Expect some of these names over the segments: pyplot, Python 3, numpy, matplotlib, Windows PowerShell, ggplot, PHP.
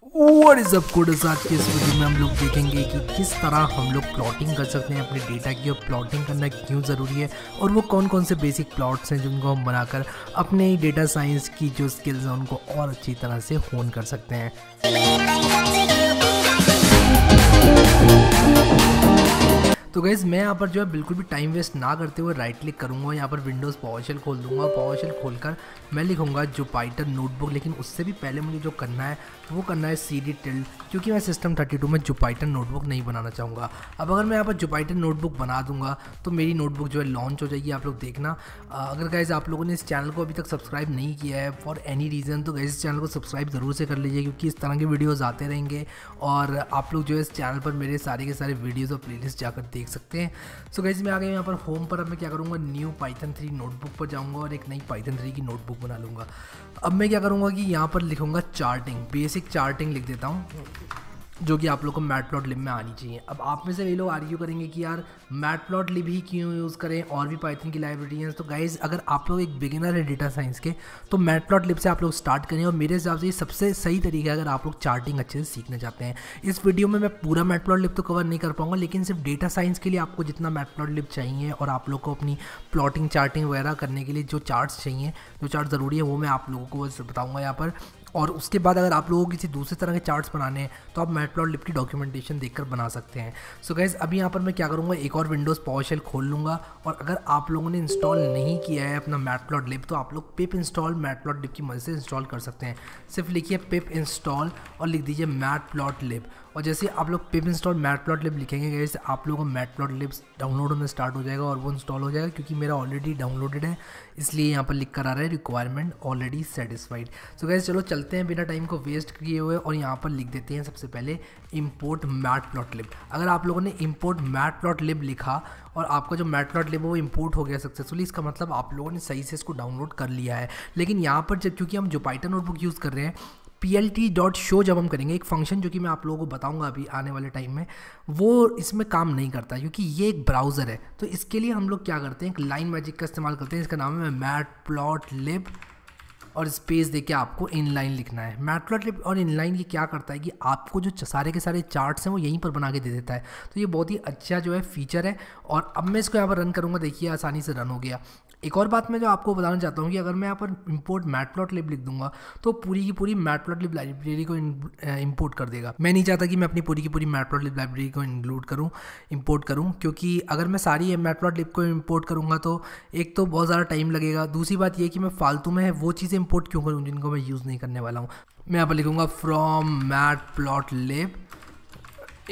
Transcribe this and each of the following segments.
What is up coders, आज के इस वीडियो में हम लोग देखेंगे कि किस तरह हम लोग प्लॉटिंग कर सकते हैं अपने डेटा की, और प्लॉटिंग करना क्यों ज़रूरी है और वो कौन कौन से बेसिक प्लॉट्स हैं जिनको हम बनाकर अपने डेटा साइंस की जो स्किल्स हैं उनको और अच्छी तरह से होन कर सकते हैं। तो गाइस मैं यहाँ पर जो है बिल्कुल भी टाइम वेस्ट ना करते हुए राइट क्लिक करूँगा, यहाँ पर विंडोज़ PowerShell खोल दूँगा। PowerShell खोलकर मैं लिखूँगा जुपाइटर नोटबुक, लेकिन उससे भी पहले मुझे जो करना है वो करना है cd tilde, क्योंकि मैं सिस्टम 32 में जुपाइटर नोटबुक नहीं बनाना चाहूँगा। अब अगर मैं यहाँ पर जुपाइटर नोटबुक बना दूँगा तो मेरी नोटबुक जो है लॉन्च हो जाएगी, आप लोग देखना। अगर गाइस आप लोगों ने इस चैनल को अभी तक सब्सक्राइब नहीं किया है फॉर एनी रीज़न तो गाइस इस चैनल को सब्सक्राइब ज़रूर से कर लीजिए, क्योंकि इस तरह के वीडियोज़ आते रहेंगे और आप लोग जो है इस चैनल पर मेरे सारे के सारे वीडियोज़ और प्लेलिस्ट जाकर देख सकते हैं। सो गाइस मैं आ गया यहाँ पर होम पर। अब मैं क्या करूँगा, न्यू Python 3 नोटबुक पर जाऊँगा और एक नई Python 3 की नोटबुक बना लूँगा। अब मैं क्या करूँगा कि यहाँ पर लिखूँगा चार्टिंग, बेसिक चार्टिंग लिख देता हूँ, जो कि आप लोग को matplotlib में आनी चाहिए। अब आप में से कई लोग आर्ग्यू करेंगे कि यार matplotlib ही क्यों यूज़ करें, और भी पाइथन की लाइब्रेरी हैं। तो गाइज़ अगर आप लोग एक बिगिनर है डेटा साइंस के तो matplotlib से आप लोग स्टार्ट करें, और मेरे हिसाब से ये सबसे सही तरीका है अगर आप लोग चार्टिंग अच्छे से सीखना चाहते हैं। इस वीडियो में मैं पूरा matplotlib तो कवर नहीं कर पाऊँगा, लेकिन सिर्फ डेटा साइंस के लिए आपको जितना matplotlib चाहिए और आप लोग को अपनी प्लॉटिंग चार्टिंग वगैरह करने के लिए जो चार्ट्स चाहिए, जो चार्ट ज़रूरी है, वो मैं आप लोगों को बताऊँगा यहाँ पर। और उसके बाद अगर आप लोगों को किसी दूसरे तरह के चार्ट्स बनाने हैं तो आप matplotlib की डॉक्यूमेंटेशन देखकर बना सकते हैं। सो गाइस अभी यहाँ पर मैं क्या करूँगा, एक और विंडोज़ PowerShell खोल लूँगा, और अगर आप लोगों ने इंस्टॉल नहीं किया है अपना matplotlib तो आप लोग pip install matplotlib की मदद से इंस्टॉल कर सकते हैं। सिर्फ लिखिए pip install और लिख दीजिए matplotlib, और जैसे आप लोग pip install matplotlib लिखेंगे गाइस आप लोगों को matplotlib डाउनलोड होना स्टार्ट हो जाएगा और वो इंस्टॉल हो जाएगा। क्योंकि मेरा ऑलरेडी डाउनलोडेड है इसलिए यहाँ पर लिख कर आ रहा है requirement already satisfied. So guys चलो चलते हैं बिना टाइम को वेस्ट किए हुए, और यहाँ पर लिख देते हैं सबसे पहले इम्पोर्ट matplotlib। अगर आप लोगों ने इम्पोर्ट matplotlib लिखा और आपका जो matplotlib है वो इम्पोर्ट हो गया सक्सेसफुली, इसका मतलब आप लोगों ने सही से इसको डाउनलोड कर लिया है। लेकिन यहाँ पर जब क्योंकि हम जुपाइटर नोटबुक यूज़ कर रहे हैं, plt.show जब हम करेंगे एक फंक्शन जो कि मैं आप लोगों को बताऊंगा अभी आने वाले टाइम में, वो इसमें काम नहीं करता क्योंकि ये एक ब्राउज़र है। तो इसके लिए हम लोग क्या करते हैं, एक लाइन मैजिक का इस्तेमाल करते हैं, इसका नाम है matplotlib और स्पेस देके आपको इनलाइन लिखना है। matplotlib और इनलाइन ये क्या करता है कि आपको जो सारे के सारे चार्ट्स हैं वो यहीं पर बना के दे देता है। तो ये बहुत ही अच्छा जो है फीचर है, और अब मैं इसको यहाँ पर रन करूँगा, देखिए आसानी से रन हो गया। एक और बात मैं जो आपको बताना चाहता हूँ कि अगर मैं यहाँ पर इम्पोर्ट matplotlib लिख दूँगा तो पूरी की पूरी matplotlib लाइब्रेरी को इम्पोर्ट कर देगा। मैं नहीं चाहता कि मैं अपनी पूरी की पूरी matplotlib लाइब्रेरी को इम्पोर्ट करूँ, क्योंकि अगर मैं सारी matplotlib को इम्पोर्ट करूँगा तो एक तो बहुत ज़्यादा टाइम लगेगा, दूसरी बात यह कि मैं फालतू में वो चीज़ें इम्पोर्ट क्यों करूँ जिनको मैं यूज़ नहीं करने वाला हूँ। मैं यहाँ पर लिखूँगा from matplotlib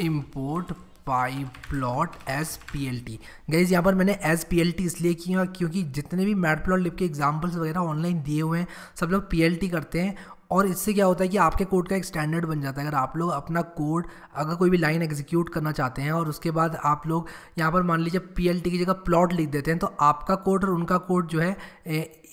import pyplot as plt। Guys यहाँ पर मैंने as plt इसलिए किया क्योंकि जितने भी matplotlib के एग्जाम्पल्स वगैरह ऑनलाइन दिए हुए हैं सब लोग plt करते हैं, और इससे क्या होता है कि आपके कोड का एक स्टैंडर्ड बन जाता है। अगर आप लोग अपना कोड अगर कोई भी लाइन एग्जीक्यूट करना चाहते हैं और उसके बाद आप लोग यहाँ पर मान लीजिए plt की जगह प्लॉट लिख देते हैं तो आपका कोड और उनका कोड जो है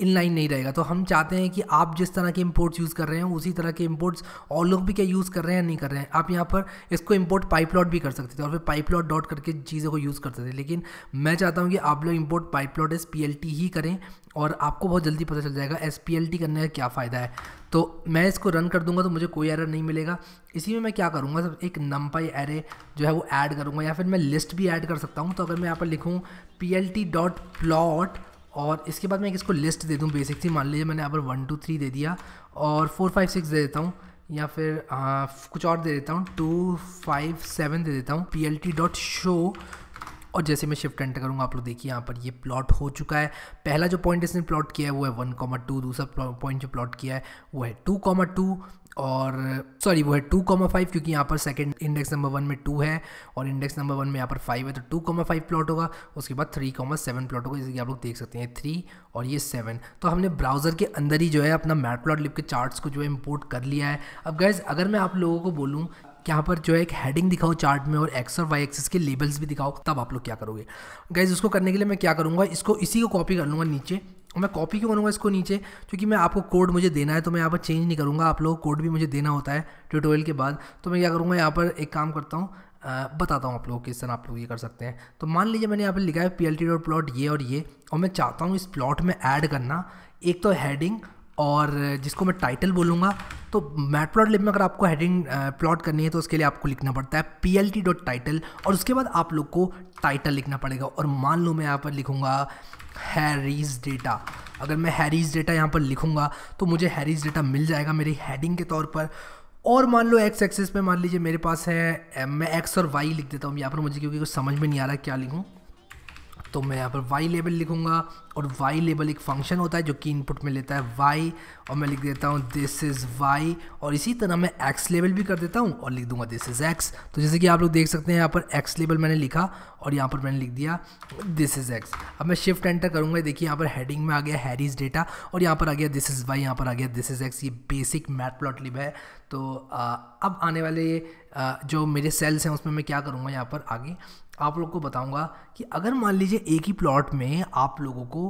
इनलाइन नहीं रहेगा। तो हम चाहते हैं कि आप जिस तरह के इंपोर्ट्स यूज़ कर रहे हैं उसी तरह के इंपोर्ट्स और लोग भी क्या यूज़ कर रहे हैं नहीं कर रहे हैं। आप यहाँ पर इसको इंपोर्ट pyplot भी कर सकते थे और फिर pyplot डॉट करके चीज़ों को यूज़ करते थे, लेकिन मैं चाहता हूँ कि आप लोग इंपोर्ट pyplot as plt ही करें, और आपको बहुत जल्दी पता चल जाएगा as plt करने का क्या फ़ायदा है। तो मैं इसको रन कर दूँगा तो मुझे कोई एरर नहीं मिलेगा। इसी में मैं क्या करूँगा, एक numpy एरे जो है वो ऐड करूँगा, या फिर मैं लिस्ट भी ऐड कर सकता हूँ। तो अगर मैं यहाँ पर लिखूँ plt डॉट प्लॉट और इसके बाद मैं इसको लिस्ट दे दूँ बेसिक सी, मान लीजिए मैंने यहाँ पर 1 2 3 दे दिया और 4 5 6 दे देता हूँ, या फिर कुछ और दे देता हूँ 2 5 7 दे देता हूँ plt डॉट शो। और जैसे मैं शिफ्ट एंटर करूँगा आप लोग देखिए यहाँ पर ये प्लॉट हो चुका है। पहला जो पॉइंट इसने प्लॉट किया है वो है 1,2, दूसरा पॉइंट जो प्लॉट किया है वो है 2,2 और वो है 2,5, क्योंकि यहाँ पर सेकंड इंडेक्स नंबर 1 में 2 है और इंडेक्स नंबर 1 में यहाँ पर 5 है, तो 2,5 प्लॉट होगा। उसके बाद 3,7 प्लॉट होगा, जैसे कि आप लोग देख सकते हैं 3 और ये 7। तो हमने ब्राउज़र के अंदर ही जो है अपना matplotlib के चार्ट्स को जो है इम्पोर्ट कर लिया है। अब गाइज़ अगर मैं आप लोगों को बोलूँ यहाँ पर जो है एक हेडिंग दिखाओ चार्ट में और एक्स और वाई एक्सिस के लेबल्स भी दिखाओ, तब आप लोग क्या करोगे। गाइज उसको करने के लिए मैं क्या करूँगा, इसको इसी को कॉपी कर लूँगा नीचे। मैं कॉपी क्यों करूँगा इसको नीचे, क्योंकि मैं आपको कोड मुझे देना है तो मैं यहाँ पर चेंज नहीं करूँगा, आप लोगों को कोड भी मुझे देना होता है ट्यूटोरियल के बाद। तो मैं क्या करूँगा यहाँ पर एक काम करता हूँ, बताता हूँ आप लोगों को किस तरह आप लोग ये कर सकते हैं। तो मान लीजिए मैंने यहाँ पर लिखा है plt.plot ये और मैं चाहता हूँ इस प्लॉट में ऐड करना एक तो हेडिंग और जिसको मैं टाइटल बोलूँगा। तो मैटप्लॉटलिब में अगर आपको हेडिंग प्लॉट करनी है तो उसके लिए आपको लिखना पड़ता है plt.title और उसके बाद आप लोग को टाइटल लिखना पड़ेगा। और मान लो मैं यहाँ पर लिखूँगा हैरीज़ डेटा, अगर मैं हैरीज़ डेटा यहाँ पर लिखूँगा तो मुझे हैरीज़ डेटा मिल जाएगा मेरी हेडिंग के तौर पर। और मान लो एक्स एक्सेस पे मान लीजिए मेरे पास है, मैं एक्स और वाई लिख देता हूँ यहाँ पर, मुझे क्योंकि कुछ समझ में नहीं आ रहा क्या लिखूँ, तो मैं यहाँ पर वाई लेबल लिखूँगा। और वाई लेबल एक फंक्शन होता है जो कि इनपुट में लेता है वाई, और मैं लिख देता हूँ दिस इज़ वाई। और इसी तरह मैं एक्स लेबल भी कर देता हूँ और लिख दूँगा दिस इज़ एक्स। तो जैसे कि आप लोग देख सकते हैं यहाँ पर एक्स लेबल मैंने लिखा और यहाँ पर मैंने लिख दिया दिस इज़ एक्स। अब मैं शिफ्ट एंटर करूँगा, देखिए यहाँ पर हेडिंग में आ गया हैरीज़ डेटा और यहाँ पर आ गया दिस इज़ वाई, यहाँ पर आ गया दिस इज़ एक्स। ये बेसिक मैटप्लॉटलिब है। तो अब आने वाले जो मेरे सेल्स हैं उसमें मैं क्या करूँगा यहाँ पर आगे आप लोग को बताऊंगा कि अगर मान लीजिए एक ही प्लॉट में आप लोगों को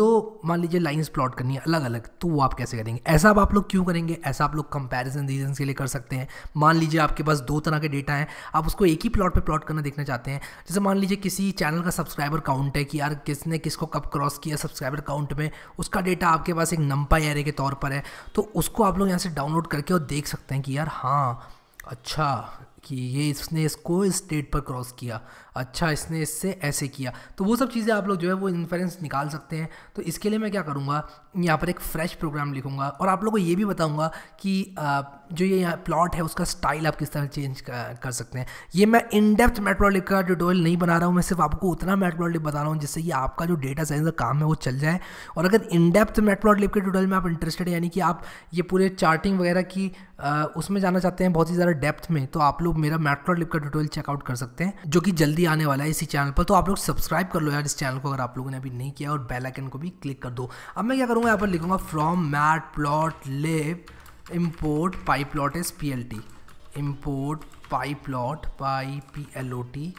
दो मान लीजिए लाइंस प्लॉट करनी है अलग अलग, तो वो आप कैसे करेंगे। ऐसा आप लोग क्यों करेंगे, ऐसा आप लोग कंपैरिजन रीजंस के लिए कर सकते हैं। मान लीजिए आपके पास दो तरह के डेटा हैं, आप उसको एक ही प्लॉट पे प्लॉट करना देखना चाहते हैं। जैसे मान लीजिए किसी चैनल का सब्सक्राइबर काउंट है कि यार किसने किसको कब क्रॉस किया सब्सक्राइबर काउंट में, उसका डेटा आपके पास एक नंपाई एरे के तौर पर है। तो उसको आप लोग यहाँ से डाउनलोड करके और देख सकते हैं कि यार हाँ अच्छा कि ये इसने इसको इस डेट पर क्रॉस किया, अच्छा इसने इससे ऐसे किया। तो वो सब चीज़ें आप लोग जो है वो इन्फरेंस निकाल सकते हैं। तो इसके लिए मैं क्या करूँगा, यहाँ पर एक फ्रेश प्रोग्राम लिखूँगा और आप लोगों को ये भी बताऊँगा कि जो ये यहाँ प्लॉट है उसका स्टाइल आप किस तरह चेंज कर सकते हैं। ये मैं इन डेप्थ मैटप्लॉटलिब का ट्यूटोरियल नहीं बना रहा हूँ, मैं सिर्फ आपको उतना मैटप्लॉटलिब बता रहा हूँ जिससे कि आपका जो डेटा साइंस का काम है वो चल जाए। और अगर इन डेप्थ मैटप्लॉटलिब के ट्यूटोरियल में आप इंटरेस्टेड है, यानी कि आप ये पूरे चार्टिंग वगैरह की उसमें जाना चाहते हैं बहुत ही ज़्यादा डेप्थ में, तो आप लोग मेरा मैटप्लॉटलिब का ट्यूटोरियल चेकआउट कर सकते हैं जो कि जल्दी आने वाला है इसी चैनल पर। तो आप लोग सब्सक्राइब कर लो यार इस चैनल को अगर आप लोगों ने अभी नहीं किया, और बेल आइकन को भी क्लिक कर दो। अब मैं क्या करूँगा यहाँ पर लिखूँगा from matplotlib import pyplot as plt, import pyplot pyplot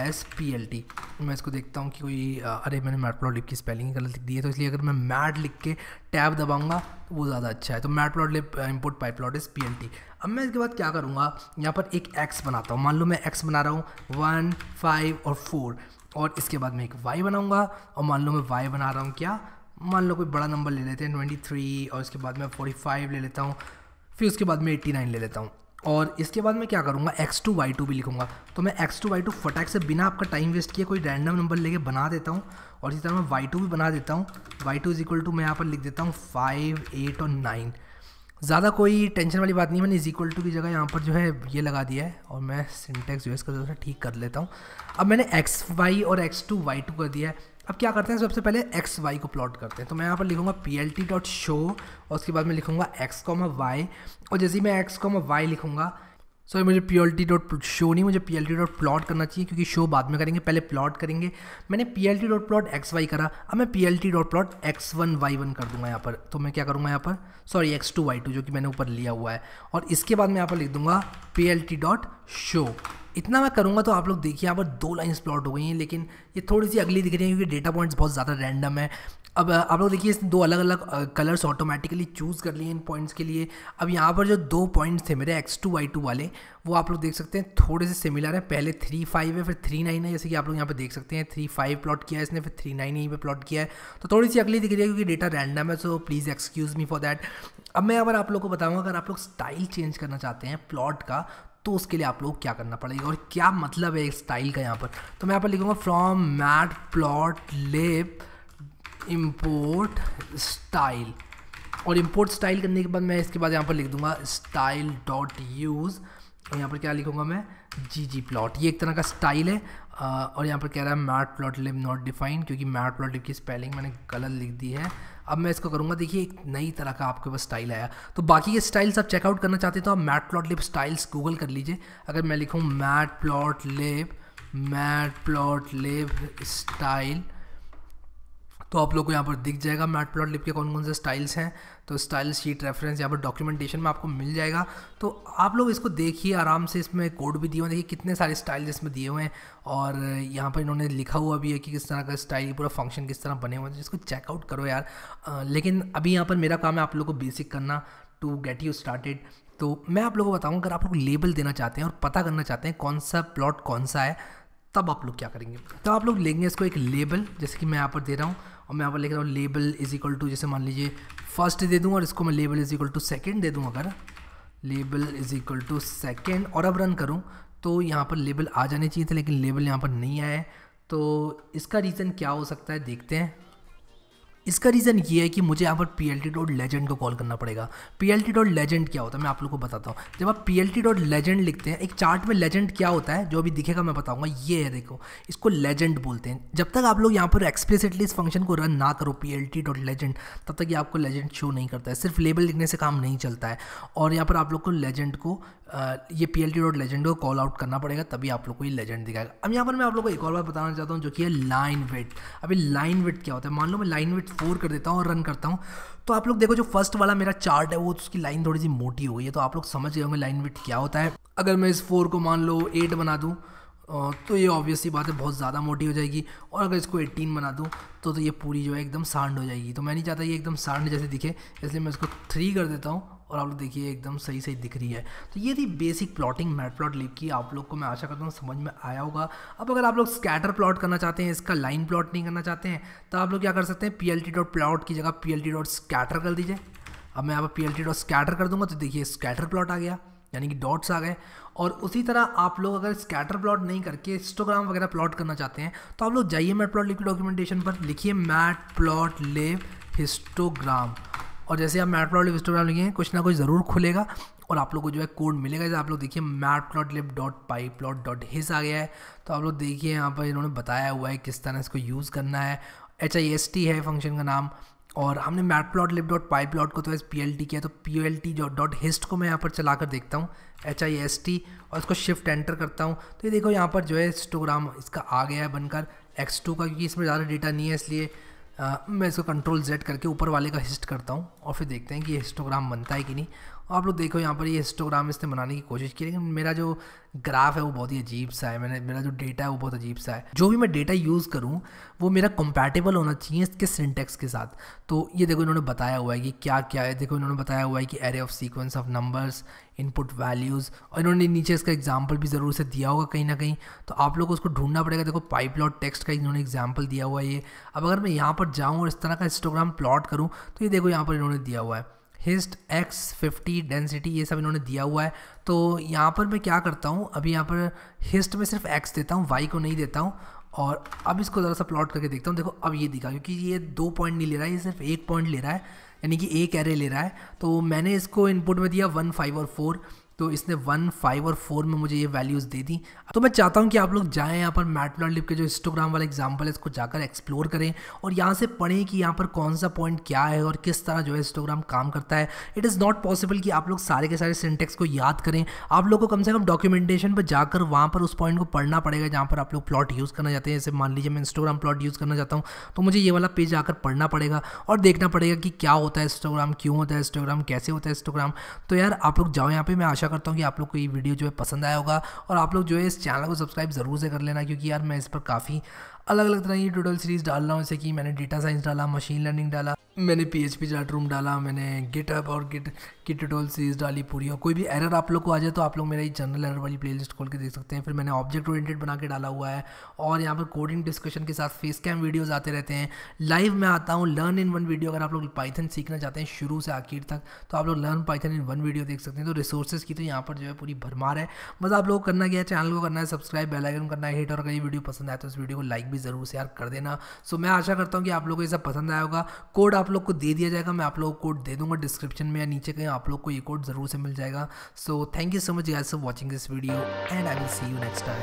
as plt। मैं इसको देखता हूँ कि कोई अरे मैंने मैटप्लॉटलिब की स्पेलिंग गलत लिख दी है, तो इसलिए अगर मैं मैट लिख के टैब दबाऊँगा तो वो ज़्यादा अच्छा है। तो Matplotlib import pyplot as plt। अब मैं इसके बाद क्या करूँगा, यहाँ पर एक x बनाता हूँ, मान लो मैं x बना रहा हूँ 1, 5 और 4, और इसके बाद मैं एक y बनाऊँगा और मान लो मैं y बना रहा हूँ क्या, मान लो कोई बड़ा नंबर ले लेते हैं 23, और इसके बाद मैं 45 ले लेता हूँ, फिर उसके बाद मैं 89 ले लेता हूँ। और इसके बाद मैं क्या करूँगा x2 y2 भी लिखूँगा। तो मैं x2 y2 फटाक से बिना आपका टाइम वेस्ट किए कोई रैंडम नंबर लेके बना देता हूँ, और इसी तरह मैं y2 भी बना देता हूँ। y2 इज इक्वल टू मैं यहाँ पर लिख देता हूँ 5, 8 और 9। ज़्यादा कोई टेंशन वाली बात नहीं, मैंने इज इक्वल टू की जगह यहाँ पर जो है ये लगा दिया है, और मैं सिंटेक्स जो इसका थोड़ा ठीक कर लेता हूँ। अब मैंने एक्स वाई और x2 y2 कर दिया है। अब क्या करते हैं, सबसे पहले एक्स वाई को प्लॉट करते हैं। तो मैं यहाँ पर लिखूँगा plt.show और उसके बाद मैं लिखूँगा x, y, और जैसे ही मैं x, y लिखूँगा, सॉरी मुझे plt.show नहीं, मुझे plt.plot करना चाहिए क्योंकि शो बाद में करेंगे, पहले प्लॉट करेंगे। मैंने plt.plot xy करा, अब मैं plt.plot x1, y1 कर दूँगा यहाँ पर। तो मैं क्या करूँगा यहाँ पर, सॉरी x2, y2 जो कि मैंने ऊपर लिया हुआ है, और इसके बाद मैं यहाँ पर लिख दूँगा plt.show। इतना मैं करूँगा तो आप लोग देखिए यहाँ पर दो लाइन्स प्लॉट हो गई हैं, लेकिन ये थोड़ी सी अगली दिख रही है क्योंकि डेटा पॉइंट्स बहुत ज़्यादा रैंडम है। अब आप लोग देखिए इसने दो अलग अलग कलर्स ऑटोमेटिकली चूज़ कर लिए इन पॉइंट्स के लिए। अब यहाँ पर जो दो पॉइंट्स थे मेरे x2 y2 वाले, वो आप लोग देख सकते हैं थोड़े से सिमिलर है। पहले 3, 5 है, फिर 3, 9 है, जैसे कि आप लोग यहाँ पर देख सकते हैं 3, 5 प्लॉट किया है इसने, फिर 3, 9 यहीं पर प्लॉट किया है। तो थोड़ी सी अगली दिख रही है क्योंकि डेटा रैंडम है, so please excuse me for that. अब मैं यहाँ पर आप लोग को बताऊँगा अगर आप लोग स्टाइल चेंज करना चाहते हैं प्लॉट का, तो उसके लिए आप लोग क्या करना पड़ेगा और क्या मतलब है स्टाइल का यहाँ पर। तो मैं यहाँ पर लिखूँगा फ्रॉम मैटप्लॉटलिब इम्पोर्ट स्टाइल, और इम्पोर्ट स्टाइल करने के बाद मैं इसके बाद यहाँ पर लिख दूँगा style.use, और यहाँ पर क्या लिखूँगा मैं ggplot। ये एक तरह का स्टाइल है, और यहाँ पर कह रहा है matplotlib not defined क्योंकि matplotlib की स्पेलिंग मैंने गलत लिख दी है। अब मैं इसको करूँगा, देखिए एक नई तरह का आपके पास स्टाइल आया। तो बाकी ये स्टाइल्स आप चेकआउट करना चाहते हैं तो आप matplotlib स्टाइल्स गूगल कर लीजिए। अगर मैं लिखूँ matplotlib स्टाइल तो आप लोग को यहाँ पर दिख जाएगा मैटप्लॉटलिब के कौन कौन से स्टाइल्स हैं। तो स्टाइल शीट रेफरेंस यहाँ पर डॉक्यूमेंटेशन में आपको मिल जाएगा, तो आप लोग इसको देखिए आराम से। इसमें कोड भी दिए हुए हैं, देखिए कितने सारे स्टाइल्स इसमें दिए हुए हैं, और यहाँ पर इन्होंने लिखा हुआ भी है कि किस तरह का स्टाइल, पूरा फंक्शन किस तरह बने हुए हैं, जिसको चेकआउट करो यार। लेकिन अभी यहाँ पर मेरा काम है आप लोग को बेसिक करना टू गेट यू स्टार्टेड। तो मैं आप लोग को बताऊँगा अगर आप लोग लेबल देना चाहते हैं और पता करना चाहते हैं कौन सा प्लॉट कौन सा है, तब आप लोग क्या करेंगे, तब आप लोग लेंगे इसको एक लेबल, जैसे कि मैं यहाँ पर दे रहा हूँ और मैं यहाँ पर लिख रहा हूँ लेबल इज इक्वल टू, जैसे मान लीजिए फर्स्ट दे दूँ और इसको मैं label is equal to second दे दूँ, अगर label is equal to second और अब रन करूँ तो यहाँ पर लेबल आ जाने चाहिए थे, लेकिन लेबल यहाँ पर नहीं आया है। तो इसका रीज़न क्या हो सकता है देखते हैं। इसका रीज़न ये है कि मुझे यहाँ पर plt.legend को कॉल करना पड़ेगा। plt.legend क्या होता है मैं आप लोग को बताता हूँ। जब आप plt.legend लिखते हैं एक चार्ट में, लेजेंड क्या होता है जो अभी दिखेगा मैं बताऊँगा, ये है देखो, इसको लेजेंड बोलते हैं। जब तक आप लोग यहाँ पर एक्सप्लिसिटली इस फंक्शन को रन ना करो plt.legend, तब तक ये आपको लेजेंड शो नहीं करता है। सिर्फ लेबल लिखने से काम नहीं चलता है और यहाँ पर आप लोग को लेजेंड को ये plt.legend को कॉल आउट करना पड़ेगा, तभी आप लोग को ये लेजेंड दिखाएगा। अब यहाँ पर मैं आप लोग को एक और बात बताना चाहता हूँ जो कि है लाइन विड्थ। अभी लाइन विड्थ क्या होता है, मान लो मैं लाइन विड्थ 4 कर देता हूँ और रन करता हूँ, तो आप लोग देखो जो फर्स्ट वाला मेरा चार्ट है वो उसकी लाइन थोड़ी सी मोटी हो गई है। तो आप लोग समझ गए होंगे लाइन विड्थ क्या होता है। अगर मैं इस 4 को मान लो 8 बना दूँ तो ये ऑब्वियसली बात है बहुत ज़्यादा मोटी हो जाएगी, और अगर इसको 18 बना दूँ तो ये पूरी जो है एकदम सांड हो जाएगी। तो मैं नहीं चाहता ये एकदम सांड जैसे दिखे, इसलिए मैं इसको 3 कर देता हूँ और आप लोग देखिए एकदम सही सही दिख रही है। तो ये थी बेसिक प्लॉटिंग मैटप्लॉटलिब की, आप लोग को मैं आशा करता हूँ समझ में आया होगा। अब अगर आप लोग स्कैटर प्लॉट करना चाहते हैं, इसका लाइन प्लॉट नहीं करना चाहते हैं, तो आप लोग क्या कर सकते हैं, plt.plot की जगह plt.scatter कर दीजिए। अब मैं यहाँ पर plt.scatter कर दूँगा तो देखिए स्कैटर प्लॉट आ गया, यानी कि डॉट्स आ गए। और उसी तरह आप लोग अगर स्कैटर प्लॉट नहीं करके हिस्टोग्राम वगैरह प्लॉट करना चाहते हैं तो आप लोग जाइए मैटप्लॉटलिब की डॉक्यूमेंटेशन पर, लिखिए मैटप्लॉटलिब हिस्टोग्राम, और जैसे आप मैटप्लॉटलिब हिस्टोग्राम लिखेंगे कुछ ना कुछ ज़रूर खुलेगा और आप लोग को जो है कोड मिलेगा। जैसे आप लोग देखिए matplotlib.pyplot.his आ गया है। तो आप लोग देखिए यहाँ पर इन्होंने बताया हुआ है किस तरह इसको यूज़ करना है। hist है फंक्शन का नाम, और हमने matplotlib.pyplot को तो एस plt किया, तो plt.hist को मैं यहाँ पर चला कर देखता हूँ hist और इसको शिफ्ट एंटर करता हूँ तो ये देखो यहाँ पर जो है हिस्टोग्राम इसका आ गया है बनकर x2 का, क्योंकि इसमें ज़्यादा डेटा नहीं है इसलिए मैं इसको कंट्रोल Z करके ऊपर वाले का हिस्ट करता हूँ और फिर देखते हैं कि ये हिस्टोग्राम बनता है कि नहीं। और आप लोग देखो यहाँ पर ये हिस्टोग्राम इसने बनाने की कोशिश की, लेकिन मेरा जो ग्राफ है वो बहुत ही अजीब सा है, मेरा जो डेटा है वो बहुत अजीब सा है। जो भी मैं डेटा यूज़ करूँ वो मेरा कंपैटिबल होना चाहिए इसके सिंटेक्स के साथ। तो ये देखो इन्होंने बताया हुआ है कि क्या क्या है। देखो इन्होंने बताया हुआ है कि array of sequence of numbers, input values, और इन्होंने नीचे इसका एग्जाम्पल भी ज़रूर से दिया होगा कहीं ना कहीं, तो आप लोग को उसको ढूंढना पड़ेगा। देखो पाइपलॉट टेक्स्ट का इन्होंने एग्जाम्पल दिया हुआ है ये। अब अगर मैं यहाँ पर जाऊँ और इस तरह का हिस्टोग्राम प्लॉट करूँ तो ये देखो यहाँ पर इन्होंने दिया हुआ है हिस्ट x 50 डेंसिटी, ये सब इन्होंने दिया हुआ है। तो यहाँ पर मैं क्या करता हूँ, अभी यहाँ पर हिस्ट में सिर्फ x देता हूँ, y को नहीं देता हूँ, और अब इसको ज़रा सा प्लॉट करके देखता हूँ। देखो अब ये दिखा, क्योंकि ये 2 पॉइंट नहीं ले रहा है, ये सिर्फ 1 पॉइंट ले रहा है, यानी कि 1 एरे ले रहा है। तो मैंने इसको इनपुट में दिया 1, 5 और 4, तो इसने 1, 5 और 4 में मुझे ये वैल्यूज़ दे दी। तो मैं चाहता हूँ कि आप लोग जाएँ यहाँ पर मैटप्लॉटलिब के जो हिस्टोग्राम वाला एग्जाम्पल है इसको जाकर एक्सप्लोर करें और यहाँ से पढ़ें कि यहाँ पर कौन सा पॉइंट क्या है और किस तरह जो है हिस्टोग्राम काम करता है। इट इज़ नॉट पॉसिबल कि आप लोग सारे के सारे सिंटेक्स को याद करें, आप लोग को कम से कम डॉक्यूमेंटेशन पर जाकर वहाँ पर उस पॉइंट को पढ़ना पड़ेगा जहाँ पर आप लोग प्लॉट यूज़ करना चाहते हैं। जैसे मान लीजिए मैं हिस्टोग्राम प्लॉट यूज़ करना चाहता हूँ तो मुझे ये वाला पेज जाकर पढ़ना पड़ेगा और देखना पड़ेगा कि क्या होता है हिस्टोग्राम, क्यों होता है हिस्टोग्राम, कैसे होता है हिस्टोग्राम। तो यार आप लोग जाओ यहाँ पर, मैं आशा करता हूँ कि आप लोग को ये वीडियो जो है पसंद आया होगा और आप लोग जो है इस चैनल को सब्सक्राइब ज़रूर से कर लेना, क्योंकि यार मैं इस पर काफ़ी अलग अलग तरह की ट्यूटोरियल सीरीज़ डाल रहा हूँ। जैसे कि मैंने डाटा साइंस डाला, मशीन लर्निंग डाला, मैंने PHP चार्ट रूम डाला, मैंने गिटहब और गिट की ट्यूटोरियल सीरीज़ डाली पूरी। और कोई भी एरर आप लोग को आ जाए तो आप लोग मेरा ये जनरल एरर वाली प्लेलिस्ट खोल के देख सकते हैं। फिर मैंने ऑब्जेक्ट ओरिएंटेड बना के डाला हुआ है और यहाँ पर कोडिंग डिस्कशन के साथ फेस कैम वीडियोज़ आते रहते हैं। लाइव मैं आता हूँ लर्न इन 1 वीडियो, अगर आप लोग पाइथन सीखना चाहते हैं शुरू से आखिर तक तो आप लोग लर्न पाइथन इन 1 वीडियो देख सकते हैं। तो रिसोर्सेज की तो यहाँ पर जो है पूरी भरमार है। बस आप लोग करना क्या है, चैनल को करना है सब्सक्राइब, बेल आइकन करना है हिट, और अगर ये वीडियो पसंद आए तो इस वीडियो को लाइक भी ज़रूर से यार कर देना। सो मैं आशा करता हूँ कि आप लोग को ये सब पसंद आया होगा। कोड आप लोग को दे दिया जाएगा, मैं आप लोग को कोड दे दूँगा डिस्क्रिप्शन में या नीचे कहीं आप लोग को ये कोड ज़रूर से मिल जाएगा। So thank you so much guys for watching this video, and I will see you next time.